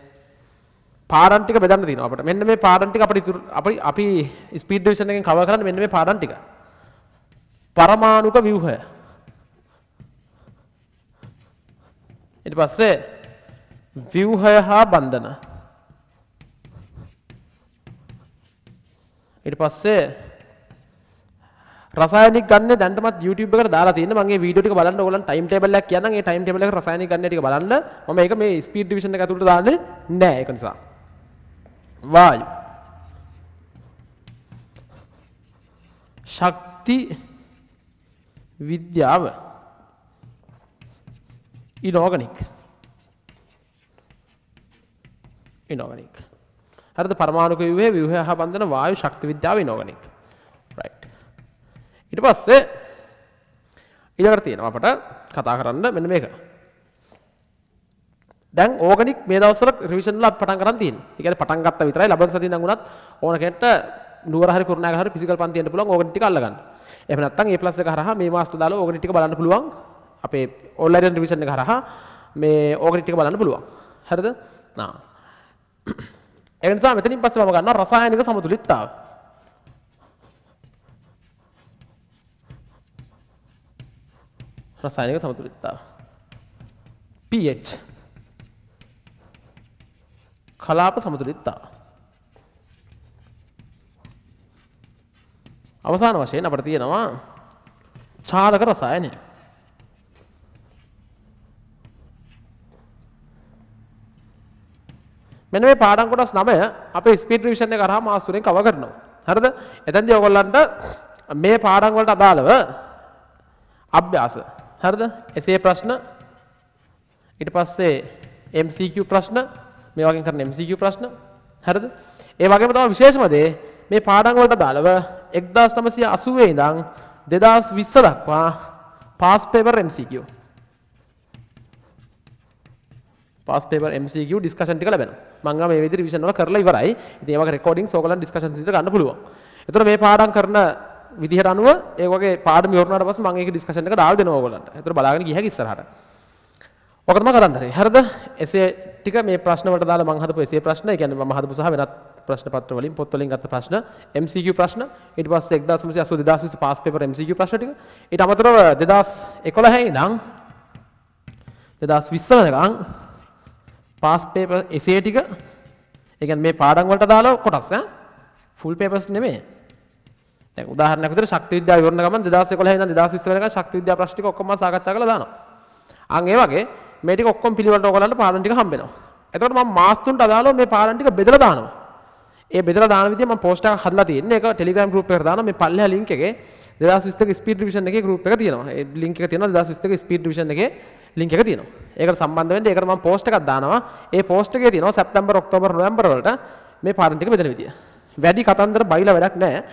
පාඩම් ටික බෙදන්න තියෙනවා අපිට. මෙන්න මේ පාඩම් ටික අපිට අපි අපි speed division එකෙන් cover කරන්න මෙන්න මේ පාඩම් ටික. පරමාණුක ව්‍යුහය. ඊට පස්සේ ව්‍යුහය හා බන්ධන. ඊට පස්සේ රසායනික ගණනේ දැන්ටමත් YouTube එකට දාලා තියෙනවා. මම මේ වීඩියෝ ටික බලන්න ඕගොල්ලන් ටයිම් ටේබල් එකක් කියන්නම්. ඒ ටයිම් ටේබල් එක රසායනික ගණනේ ටික බලන්න. මම මේක මේ ස්පීඩ් ඩිවිෂන් එක ඇතුළට දාන්නේ නැහැ ඒක නිසා. වායු ශක්ති විද්‍යාව inorganic inorganic හරිද? පරමාණුක ව්‍යුහය ව්‍යුහය හා බන්ධන වායු ශක්ති විද්‍යාව inorganic right. ඊට පස්සේ ඊළඟට තියෙනවා අපට කතා කරන්න මෙන්න මේක. දැන් organic මේ දවස්වල revision වල අපි පටන් ගන්න තියෙන්නේ. ඒ කියන්නේ පටන් ගත්තා විතරයි. ලබන සතියෙන් නම් උනත් ඕන කෙනෙක්ට නුවර හරි කුරුණාගල හරි physical පන්තියෙන්ට පුළුවන් organic ටික අල්ල ගන්න. එහෙම නැත්නම් A+ එක හරහා මේ මාස්ටර් දාලා organic ටික බලන්න පුළුවන්. අපේ online revision එක හරහා මේ organic ටික බලන්න පුළුවන්. හරිද? නා. ඒ නිසා මෙතනින් පස්සේ මම ගන්නවා රසායනික සමතුලිතතාව. රසායනික සමතුලිතතාව. pH. කලාප සමතුලිතතාව. අවසාන වශයෙන් අපිට තියෙනවා චාලක රසායනය. මෙන්න මේ පාඩම් කොටස් නවය අපේ ස්පීඩ් රිවිෂන් එක කරා මාස් තුනෙන් කව කරනවා. හරිද? එතෙන්දී ඔයගොල්ලන්ට මේ පාඩම් වලට අදාළව අභ්‍යාස. හරිද? එසේ ප්‍රශ්න ඊට පස්සේ M C Q ප්‍රශ්න මේ වගේ කරන M C Q ප්‍රශ්න. හරිද? ඒ වගේම තමයි විශේෂම දේ මේ පාඩම් වලට අදාළව එක්දාස් නවසිය අසූවේ ඉඳන් දෙදාස් විස්ස දක්වා past paper M C Q past paper M C Q discussion ටික ලැබෙනවා. මම මේ විදිහට රිවිෂන් වල කරලා ඉවරයි. ඉතින් ඒ වගේ රෙකෝඩින්ග්ස් ඕගලන් ඩිස්කෂන්ස් විතර ගන්න පුළුවන්. ඒතර මේ පාඩම් කරන විදිහට අනුව ඒ වගේ පාඩම් ඉවරනාට පස්සේ මම ඒක ඩිස්කෂන් එක දාලා දෙනවා ඕගලන්ට. ඒතර බලාගෙන ගිය හැකි ඉස්සරහට. ඔක තමයි කරන්නේ. හරිද? එසේ ටික මේ ප්‍රශ්න වලට දාලා මම හදපු එසේ ප්‍රශ්න, ඒ කියන්නේ මම හදපු සහ වෙනත් ප්‍රශ්න පත්‍ර වලින් පොත් වලින් ගත්ත ප්‍රශ්න M C Q ප්‍රශ්න. ඊට පස්සේ එක්දාස් නවසිය අසූ දෙදාස් විස්ස past paper M C Q ප්‍රශ්න ටික. ඊට අමතරව දෙදාස් එකොළහ ඉඳන් දෙදාස් විස්ස වෙනකන් past paper essay ටික. ඒ කියන්නේ මේ පාඩම් වලට දාලා කොටස් ඈ full papers නෙමෙයි. දැන් උදාහරණයක් විදිහට ශක්ති විද්‍යාව ඉවරන ගමන් දෙදාස් එකොළහ ඉඳන් දෙදාස් විස්ස වෙනකන් ශක්ති විද්‍යා ප්‍රශ්න ටික ඔක්කොම සාකච්ඡා කරලා දානවා. අන් ඒ වගේ මේ ටික ඔක්කොම පිළිවෙලට ඔයගලන්ට පාඩම් ටික හම්බ වෙනවා. එතකොට මම මාස් තුනට අදාළව මේ පාඩම් ටික බෙදලා දානවා. ඒ බෙදලා දාන විදිය මම post එකක් හදලා තියෙන්නේ. ඒක Telegram group එකට දානවා. මේ පල්ලෙහා link එකේ දෙදාස් විස්ස speed revision එකේ group එක තියෙනවා. ඒ link එක තියෙනවා දෙදාස් විස්ස speed revision එකේ link එක තියෙනවා. ඒකට සම්බන්ධ වෙන්න ඒකට මම post එකක් දානවා. ඒ post එකේ තියෙනවා සැප්තැම්බර් ඔක්තෝබර් නොවැම්බර් වලට මේ පාඩම් ටික බෙදෙන විදිය. වැඩි කතන්දර බයිලා වැඩක් නැහැ.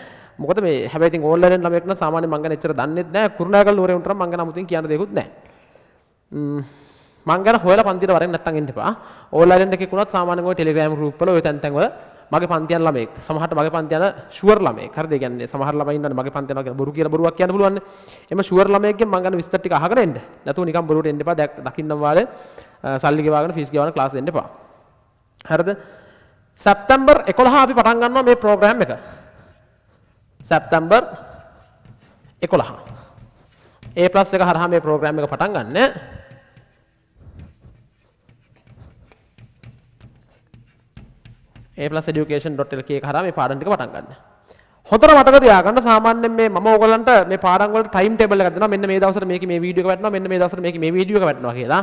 මොකද මේ හැබැයි ඉතින් ඕන්ලයින් ළමයෙක් නම් සාමාන්‍ය මං ගැන එච්චර දන්නේත් නැහැ කුරුණාගල් නුවරේ උන්ටනම් මං ගැන 아무튼 කියන්න දෙයක්වත් නැහැ මං ගැන හොයලා පන්තියට වරෙන් නැත්තම් එන්න එපා ඕන්ලයින් එකේ කුණත් සාමාන්‍යයෙන් ඔය ටෙලිග්‍රෑම් ගෲප් වල ඔය තැන් තැන් වල මගේ පන්තියන් ළමයෙක් සමහරට මගේ පන්තියන ෂුවර් ළමයෙක් හරිද ඒ කියන්නේ සමහර ළමයි ඉන්නවනේ මගේ පන්තියනවා කියලා බොරු කියලා බොරුවක් කියන්න පුළුවන් නේ එම ෂුවර් ළමයෙක්ගෙන් මං ගැන විස්තර ටික අහගෙන එන්න නැතුව නිකන් බොරුවට එන්න එපා දකින්නම් වාලේ සල්ලි ගෙවාගෙන ෆීස් ගෙවාගෙන ක්ලාස් දෙන්න එපා හරිද සැප්තැම්බර් එකොළහ අපි පටන් ගන්නවා මේ ප්‍රෝග්‍රෑම් එක සැප්තැම්බර් එකොළහ A+ එක හරහා මේ ප්‍රෝග්‍රෑම් එක පටන් ගන්න. a+education.lk එක හරහා මේ පාඩම් ටික පටන් ගන්න. හොඳට මතක තියාගන්න සාමාන්‍යයෙන් මේ මම ඔයගලන්ට මේ පාඩම් වලට ටයිම් ටේබල් එකක් දෙනවා. මෙන්න මේ දවස්වල මේක මේ වීඩියෝ එක වැටෙනවා. මෙන්න මේ දවස්වල මේක මේ වීඩියෝ එක වැටෙනවා කියලා.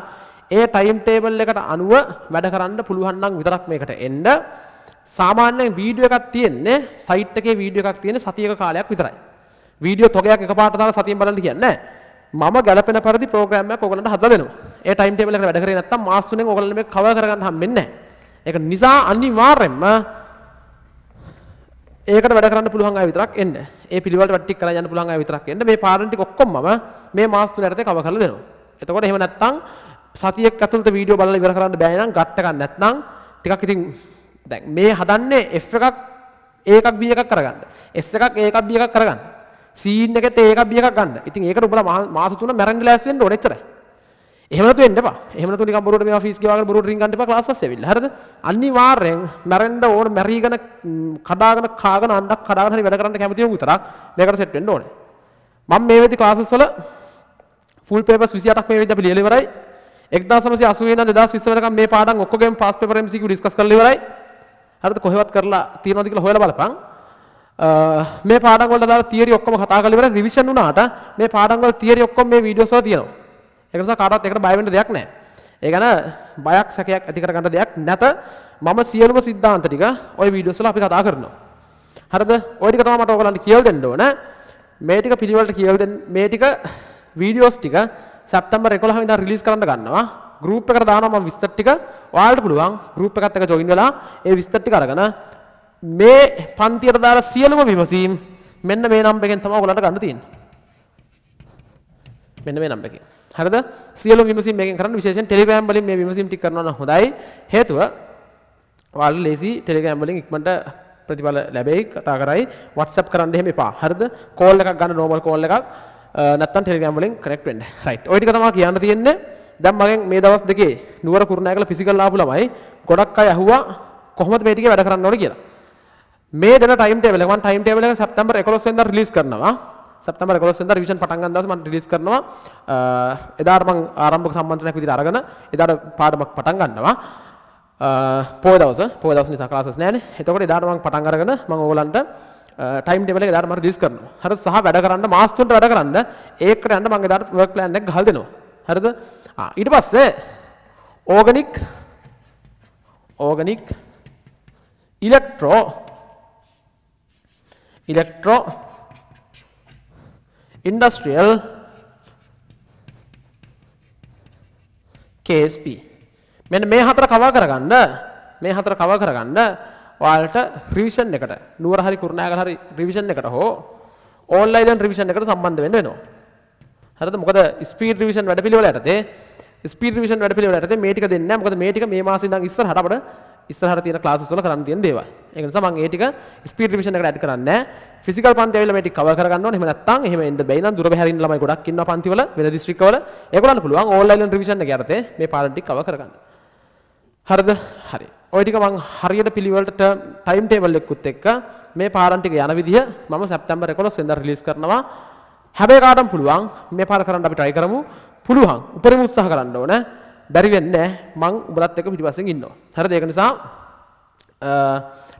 ඒ ටයිම් ටේබල් එකට අනුව වැඩ කරන්න පුළුවන් නම් විතරක් මේකට එන්න. සාමාන්‍යයෙන් වීඩියෝ එකක් තියෙන්නේ සයිට් එකේ වීඩියෝ එකක් තියෙන්නේ සතියක කාලයක් විතරයි. වීඩියෝ තොගයක් එකපාරට දාලා සතියෙන් බලන්න කියන්නේ නැහැ. මම ගැලපෙන පරිදි ප්‍රෝග්‍රෑම් එකක් ඔයගලන්ට හදලා දෙනවා. ඒ ටයිම් ටේබල් එකට වැඩ කරේ නැත්තම් මාස් තුනෙන් ඔයගලන්ට මේක කවර් කරගන්න හම්බෙන්නේ නැහැ. ඒක නිසා අනිවාර්යයෙන්ම ඒකට වැඩ කරන්න පුළුවන් අය විතරක් එන්න. ඒ පිළිවෙලට වැඩ ටික කරලා යන්න පුළුවන් අය විතරක් එන්න. මේ පාඩම් ටික ඔක්කොම මම මේ මාස් තුන ඇරෙතේ කවර් කරලා දෙනවා. එතකොට එහෙම නැත්තම් සතියක් ඇතුළත වීඩියෝ බලලා ඉවර කරන්න බෑ නම් ගට් එකක් නැත්නම් ටිකක් ඉතින් දැන් මේ හදන්නේ F එකක් A එකක් B එකක් කරගන්න. S එකක් A එකක් B එකක් කරගන්න. සීන් එකට A එකක් B එකක් ගන්න. ඉතින් ඒකට උඹලා මාස තුන මැරන් ග්ලාස් වෙන්න ඕනේ එච්චරයි. එහෙම නැතු වෙන්න එපා. එහෙම නැතු නිකන් බොරුවට මේවා ෆීස් ගෙවාගෙන බොරුවට රින් ගන්න එපා ක්ලාස් එකස් ඇවිල්ලා. හරිද? අනිවාර්යෙන් මැරෙන්න ඕන මැරිගෙන කඩාගෙන කාගෙන අණ්ඩක් කඩාගෙන හරි වැඩ කරන්න කැමති වුන් විතරක් මේකට සෙට් වෙන්න ඕනේ. මම මේ වෙද්දි ක්ලාසස් වල ෆුල් පේපර්ස් විසිඅටක් මේ වෙද්දි අපි ලියලා ඉවරයි. එක්දාස් නවසිය අසූ වෙනිදා දෙදාස් විස්ස වෙනකම් මේ පාඩම් ඔක්කොගේම pass paper M C Q discuss කරලා ඉවරයි. හරිද කොහෙවත් කරලා තියනවද කියලා හොයලා බලපන්. මේ පාඩම් වලට දාලා තියරි ඔක්කොම කතා කරලා ඉවරයි. රිවිෂන් වුණාට මේ පාඩම් වල තියරි ඔක්කොම මේ වීඩියෝස් වල තියෙනවා. ඒක නිසා කාටවත් ඒකට බය වෙන්න දෙයක් නැහැ. ඒ ගැන බයක් සැකයක් ඇති කරගන්න දෙයක් නැත. මම සියලුම સિદ્ધාන්ත ටික ওই වීඩියෝස් වල අපි කතා කරනවා. හරිද? ওই ටික තමයි මට ඔයගලන්ට කියලා දෙන්න ඕන. මේ ටික පිළිවෙලට කියලා දෙන්න මේ ටික වීඩියෝස් ටික සැප්තැම්බර් එකොළහ වෙනිදා රිලීස් කරන්න ගන්නවා ගෲප් එකට දානවා මම විස්තර ටික ඔයාලට පුළුවන් ගෲප් එකත් එක්ක ජොයින් වෙලා ඒ විස්තර ටික අරගෙන මේ පන්තියට දාලා සියලුම විමසීම් මෙන්න මේ නම් එකෙන් තමයි ඔයාලට ගන්න තියෙන්නේ මෙන්න මේ නම් එකෙන් හරිද සියලුම විමසීම් මේකෙන් කරන්න විශේෂයෙන් ටෙලිග්‍රෑම් වලින් මේ විමසීම් ටික කරනවා නම් හොඳයි හේතුව ඔයාලට ලේසි ටෙලිග්‍රෑම් වලින් ඉක්මනට ප්‍රතිඵල ලැබෙයි කතා කරයි WhatsApp කරන්න එහෙම එපා හරිද කෝල් එකක් ගන්න normal කෝල් එකක් නැත්තම් ටෙලිග්‍රෑම් වලින් කනෙක්ට් වෙන්න. රයිට්. ඔය ටික තමයි කියන්න තියෙන්නේ. දැන් මගෙන් මේ දවස් දෙකේ නුවර කුරුණෑගල ෆිසිකල් ආපු ළමයි ගොඩක් අය අහුවා කොහොමද මේ ටිකේ වැඩ කරන්න ඕනේ කියලා. මේ දෙන ටයිම් ටේබල් එක මම ටයිම් ටේබල් එක සැප්තැම්බර් එකොළහ වෙනිදා රිලීස් කරනවා. සැප්තැම්බර් එකොළහ වෙනිදා රිවිෂන් පටන් ගන්න දවසේ මම රිලීස් කරනවා. එදාට මම ආරම්භක සම්මන්ත්‍රණයක් විදිහට අරගෙන එදාට පාඩමක් පටන් ගන්නවා. පොය දවසේ පොය දවසේ නිසා ක්ලාසස් නැහැ නේ. එතකොට එදාට මම පටන් අරගෙන මම ඕගලන්ට ටයිම් ටේබල් එක දාලා මම රිලීස් කරනවා. හරිද? සහ වැඩ කරන්න මාස් තුනට වැඩ කරන්න ඒකට යන්න මම දාලා වර්ක් ප්ලෑන් එක ගහලා දෙනවා. හරිද? ආ ඊට පස්සේ organic organic electro electro industrial K S P මෙන්න මේ හතර කවර් කරගන්න මේ හතර කවර් කරගන්න ඔයාලට රිවිෂන් එකට නුවර හරි කුරුණෑගල හරි රිවිෂන් එකට හෝ ඕන්ලයින් රිවිෂන් එකට සම්බන්ධ වෙන්න වෙනවා. හරිද? මොකද ස්පීඩ් රිවිෂන් වැඩපිළිවෙල යටතේ ස්පීඩ් රිවිෂන් වැඩපිළිවෙල යටතේ මේ ටික දෙන්නේ නැහැ. මොකද මේ ටික මේ මාසේ ඉඳන් ඉස්සරහට අපිට ඉස්සරහට තියෙන ක්ලාසස් වල කරන්න තියෙන දේවල්. ඒක නිසා මම මේ ටික ස්පීඩ් රිවිෂන් එකට ඇඩ් කරන්නේ නැහැ. ෆිසිකල් පන්ති ඇවිල්ලා මේ ටික කවර් කරගන්න ඕනේ. එහෙම නැත්නම් එහෙම එන්න බැයි නම් දුර බැහැරින් ළමයි ගොඩක් ඉන්නවා පන්ති වල වෙන දිස්ත්‍රික්ක වල. ඒගොල්ලන්ට පුළුවන් ඕන්ලයින් රිවිෂන් එක යටතේ මේ පාඩම් ටික කවර් කරගන්න. හරිද? හරි. ඔය ටික මම හරියට පිළිවෙලට ටයිම් ටේබල් එකකුත් එක්ක මේ පාඩම් ටික යන විදිය මම සැප්තැම්බර් එකොළහ වෙනිදා රිලීස් කරනවා. හැබැයි කාටම පුළුවන් මේ පාඩ කරන්න අපි try කරමු. පුළුවන්. උපරිම උත්සාහ කරන්න ඕන. බැරි වෙන්නේ නැහැ. මම උඹලත් එක්ක පිටිපස්සෙන් ඉන්නවා. හරිද? ඒක නිසා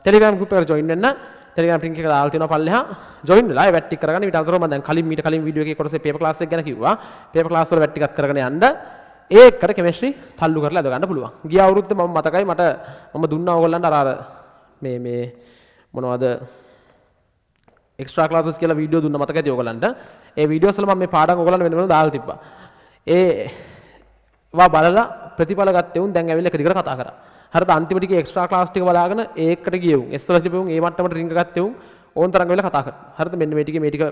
ටෙලිග්‍රෑම් group එකට join වෙන්න. ටෙලිග්‍රෑම් link එක දාලා තියෙනවා පල්ලෙහා. join වෙලා ඒ වැඩ ටික කරගන්න. ඊට අතරතුර මම දැන් කලින් මීට කලින් video එකේ කොටසේ paper class එක ගැන කිව්වා. paper class වල වැඩ ටිකක් කරගෙන යන්න. ඒකට කෙමිස්ට්‍රි තල්ලු කරලා අද ගන්න පුළුවන්. ගිය අවුරුද්ද මම මතකයි මට මම දුන්නා ඕගොල්ලන්ට අර අර මේ මේ මොනවද එක්ස්ට්‍රා ක්ලාසස් කියලා වීඩියෝ දුන්න මතකයි තිය ඕගොල්ලන්ට. ඒ වීඩියෝස් වල මම මේ පාඩම් ඕගොල්ලන්ට වෙන වෙනම දාලා තිබ්බා. ඒ වා බලලා ප්‍රතිඵල ගත්තේ උන් දැන් ඇවිල්ලා එක දිගට කතා කරා. හරිද? අන්තිම ටිකේ එක්ස්ට්‍රා ක්ලාස් ටික බලාගෙන ඒකට ගියේ උන්. එස් වල තිබුණේ ඒ මට්ටමට රින්ග ගත්තේ උන්. ඕන තරම් වෙලා කතා කරනවා. හරිද? මෙන්න මේ ටික මේ ටික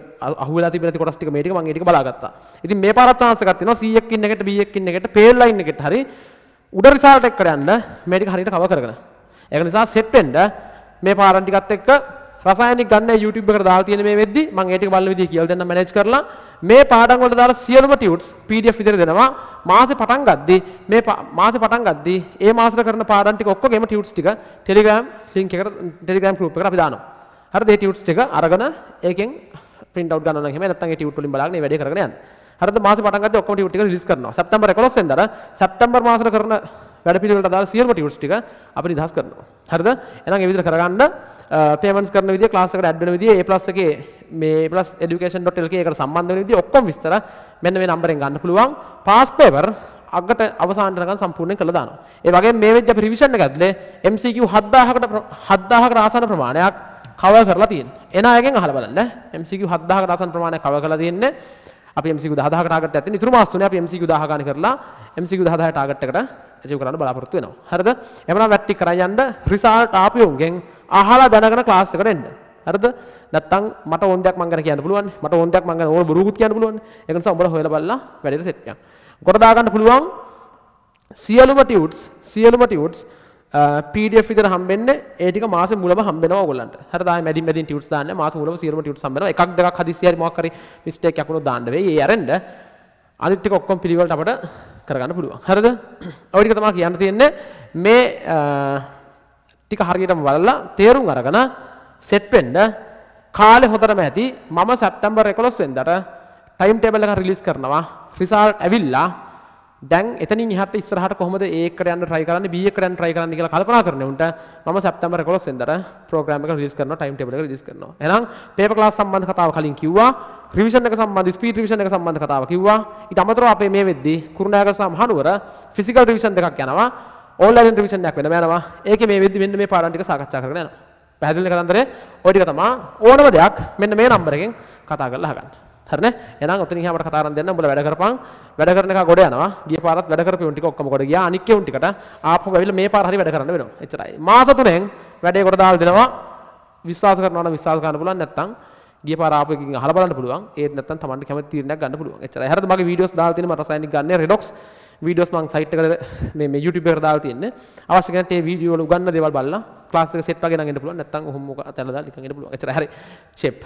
අහුවෙලා තිබෙන ටික කොටස් ටික මේ ටික මම ඒ ටික බලාගත්තා. ඉතින් මේ පාරත් chance එකක් තියෙනවා C එකක් ඉන්න එකට B එකක් ඉන්න එකට pale line එකට හරි උඩ result එකට යන්න මේ ටික හරියට cover කරගන්න. ඒක නිසා set වෙන්න මේ පාරන් ටිකත් එක්ක රසායනික ගන්න YouTube එකට දාලා තියෙන මේ වෙද්දි මම ඒ ටික බලන විදිය කියලා දෙන්නම් manage කරලා මේ පාඩම් වලට දාලා සියලුම tips P D F විදියට දෙනවා. මාසේ පටන් ගද්දි මේ මාසේ පටන් ගද්දි ඒ මාසෙට කරන පාඩම් ටික ඔක්කොගේම tips ටික Telegram link එකට Telegram group එකට අපි දානවා. හරිද? ඒ ටියුට්ස් ටික අරගෙන ඒකෙන් print out ගන්නවා නම් එහෙම නැත්නම් ඒ ටියුට් වලින් බලාගෙන මේ වැඩේ කරගෙන යන්න. හරිද? මාසේ පටන් ගත්තේ ඔක්කොම ටියුට් ටික රිලීස් කරනවා. සැප්තැම්බර් එකොළොස් වෙනිදා අර සැප්තැම්බර් මාසෙට කරන වැඩපිළිවෙලට අදාළ සියලුම ටියුට්ස් ටික අපි නිදහස් කරනවා. හරිද? එහෙනම් ඒ විදිහට කරගන්න payments කරන විදිය, class එකට add වෙන විදිය, A+ එකේ මේ A+education.lk එකට සම්බන්ධ වෙන විදිය ඔක්කොම විස්තර මෙන්න මේ නම්බරෙන් ගන්න පුළුවන්. past paper අගට අවසානට යනකම් සම්පූර්ණයෙන් කරලා දානවා. ඒ වගේම මේ වෙද්දී අපි revision එක ගත්තේ M C Q හත් දහසකට හත් දහසකට ආසන්න ප්‍රමාණයක් cover කරලා තියෙනවා. එන අයගෙන් අහලා බලන්න. M C Q හත් දහසකට ආසන්න ප්‍රමාණයක් cover කරලා තියෙන්නේ. අපි M C Q දහ දහකට ටාගට් එකක් තියෙන. ඉතුරු මාස තුනේ අපි M C Q දහ ගාන කරලා M C Q දහ දහය ටාගට් එකට achieve කරන්න බලාපොරොත්තු වෙනවා. හරිද? එහෙනම් වැට්ටි කරා යන්න result ආපියුන්ගෙන් අහලා දැනගෙන class එකට එන්න. හරිද? නැත්තම් මට ඕන දෙයක් මං ගැන කියන්න පුළුවන්. මට ඕන දෙයක් මං ගැන ඕන බොරුකුත් කියන්න පුළුවන්. ඒක නිසා උඹලා හොයලා බලලා වැඩේට set කරන්න. කොට දා ගන්න පුළුවන් සියලුම tips සියලුම tips P D F විතර හම්බෙන්නේ ඒ ටික මාසෙ මුලම හම්බෙනවා ඕගොල්ලන්ට. හරිද? ආයේ මැදින් මැදින් ටියුට්ස් දාන්න මාසෙ මුලම සියලුම ටියුට්ස් හම්බෙනවා. එකක් දෙකක් හදිස්සිය හරි මොකක් හරි මිස්ටේක් එකක් වුණොත් දාන්න වෙයි. ඒ ඇරෙන්න අනිත් ටික ඔක්කොම පිළිවෙලට අපිට කරගන්න පුළුවන්. හරිද? ඔය ටික තමයි කියන්න තියෙන්නේ. මේ ටික හරියටම බලලා තේරුම් අරගෙන සෙට් වෙන්න කාලේ හොදටම ඇති. මම සැප්තැම්බර් එකොළොස් වෙනිදාට ටයිම් ටේබල් එක රිලීස් කරනවා. රිසල්ට් ඇවිල්ලා දැන් එතනින් ඉහට ඉස්සරහට කොහොමද A එකට යන්න try කරන්නේ B එකට යන්න try කරන්නේ කියලා කල්පනා කරන උන්ට මම සැප්තැම්බර් එකොළොස් වෙනිදාට program එක release කරනවා time table එක release කරනවා. එහෙනම් paper class සම්බන්ධ කතාව කලින් කිව්වා, revision එක සම්බන්ධ speed revision එක සම්බන්ධ කතාව කිව්වා. ඊට අමතරව අපේ මේ වෙද්දී කුරුණෑගල සහ මහනුවර physical revision දෙකක් යනවා, online revision එකක් වෙනම යනවා. ඒකේ මේ වෙද්දී මෙන්න මේ පාඩම් ටික සාකච්ඡා කරගෙන යනවා. පැහැදිලිද කතන්දරේ? ඔය ටික තමයි ඕනම දෙයක් මෙන්න මේ number එකෙන් කතා කරලා අහගන්න. හරිනේ? එහෙනම් ඔතන ඉහාමට කතා කරන් දෙන්න. උඹලා වැඩ කරපන්. වැඩ කරන එක ගොඩ යනවා. ගිය පාරත් වැඩ කරපු උන් ටික ඔක්කොම ගොඩ ගියා. අනික් කෙවුන් ටිකට ආපහු ගවිලා මේ පාර හරි වැඩ කරන්න වෙනවා. එච්චරයි. මාස තුනෙන් වැඩේ කොට දාලා දෙනවා. විශ්වාස කරනවා නම් විශ්වාස කරන්න පුළුවන්. නැත්තම් ගිය පාර ආපහු එකකින් අහලා බලන්න පුළුවන්. ඒත් නැත්තම් Tamanට කැමති තීරණයක් ගන්න පුළුවන්. එච්චරයි. හරිද? මගේ වීඩියෝස් දාලා තියෙන මම රසායනික ගන්නේ Redox වීඩියෝස් මම සයිට් එකට මේ මේ YouTube එකට දාලා තියෙන්නේ. අවශ්‍ය කෙනෙක්ට මේ වීඩියෝ වල උගන්න දේවල් බලලා ක්ලාස් එක සෙට් වගේ නම් එන්න පුළුවන්. නැත්තම් ඔහොම මොකක් අතල්ලා දාලා නිකන් එන්න පුළුවන්. එච්චරයි. හරි. shape